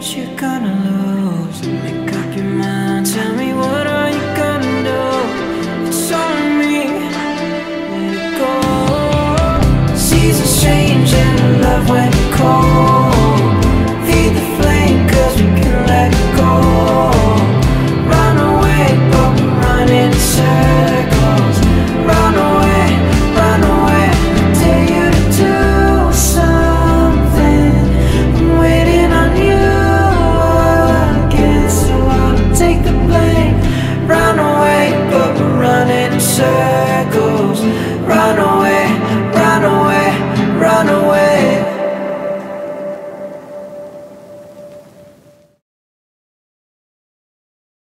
that you're gonna lose me.